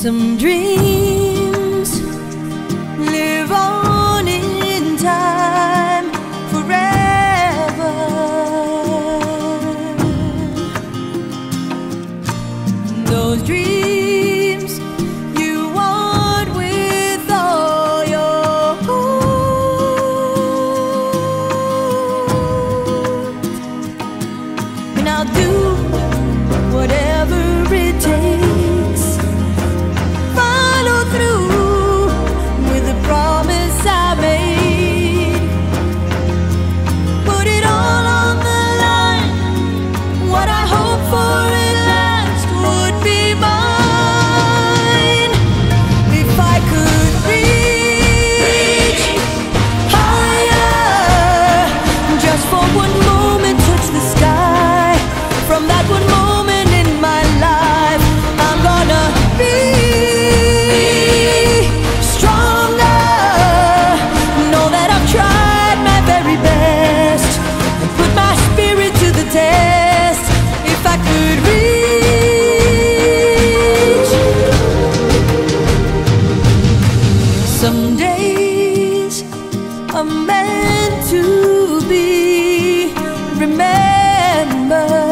Some dreams live on in time forever. Those dreams you want with all your heart. And I'll do whatever it takes. Some days are meant to be remembered.